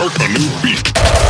Rock a New Beat.